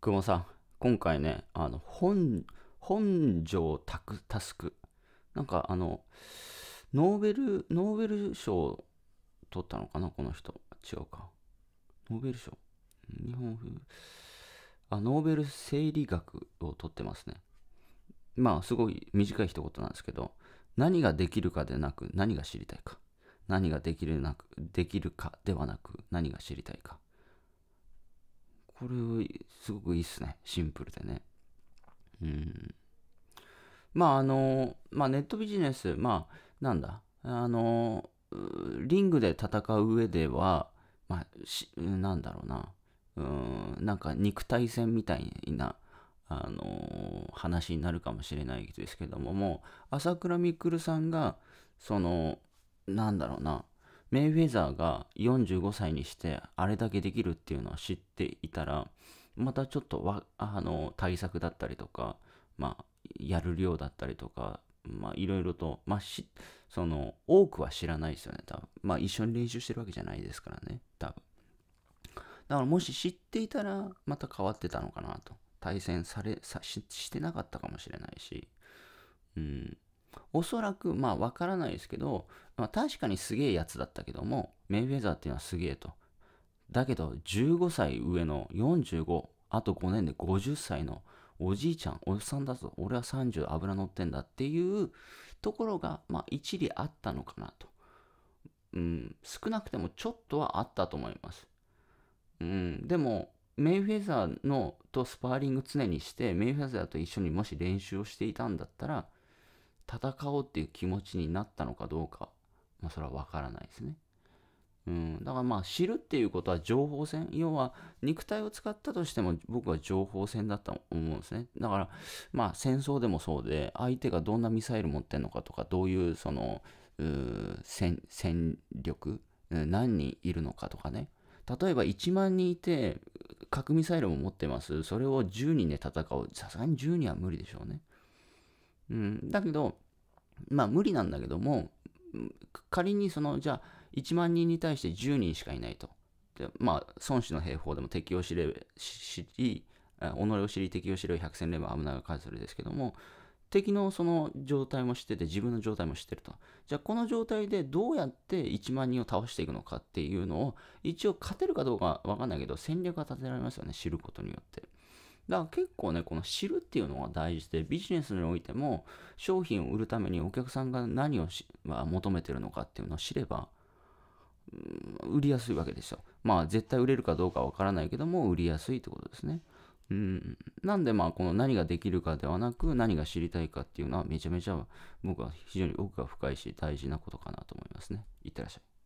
久保さん、今回ね、本上タスク、なんかノーベル賞を取ったのかな、この人。違うか。ノーベル賞。日本風。ノーベル生理学を取ってますね。まあ、すごい短い一言なんですけど、何ができるかでなく、何が知りたいか。何ができるかではなく、何が知りたいか。これ、すごくいいっすね。シンプルでね。まあ、ネットビジネス、まあ、なんだ、リングで戦う上では、まあ、なんだろうな、なんか肉体戦みたいな、話になるかもしれないですけども、もう、朝倉未来さんが、その、なんだろうな、メイウェザーが45歳にしてあれだけできるっていうのは知っていたら、またちょっと対策だったりとか、まあ、やる量だったりとか、まあ、いろいろと、まあ、その、多くは知らないですよね、多分。まあ、一緒に練習してるわけじゃないですからね、多分。だから、もし知っていたら、また変わってたのかなと。対戦してなかったかもしれないし。おそらく、まあ、わからないですけど、まあ、確かにすげえやつだったけども、メイウェザーっていうのはすげえと。だけど、15歳上の45、あと5年で50歳の、おじいちゃん、おっさんだぞ、俺は30油乗ってんだっていうところが、まあ一理あったのかなと。少なくてもちょっとはあったと思います。でも、メイウェザーとスパーリング常にして、メイウェザーと一緒にもし練習をしていたんだったら、戦おうっていう気持ちになったのかどうか、まあそれはわからないですね。だからまあ知るっていうことは情報戦、要は肉体を使ったとしても僕は情報戦だったと思うんですね。だからまあ戦争でもそうで、相手がどんなミサイル持ってんのかとか、どういうその戦力、何人いるのかとかね。例えば1万人いて核ミサイルも持ってます。それを10人で戦う、さすがに10人は無理でしょうね。だけどまあ無理なんだけども、仮にそのじゃあ1万人に対して10人しかいないと。でまあ、孫子の兵法でも敵を知れ、己を知り敵を知れ、百戦錬磨危なが数それですけども、敵のその状態も知ってて、自分の状態も知ってると。じゃあこの状態でどうやって1万人を倒していくのかっていうのを、一応勝てるかどうかわかんないけど、戦略が立てられますよね、知ることによって。だから結構ね、この知るっていうのが大事で、ビジネスにおいても、商品を売るためにお客さんが何を求めてるのかっていうのを知れば、売りやすいわけですよ。まあ絶対売れるかどうかわからないけども売りやすいってことですね。なんでまあこの何ができるかではなく何が知りたいかっていうのはめちゃめちゃ僕は非常に奥が深いし大事なことかなと思いますね。いってらっしゃい。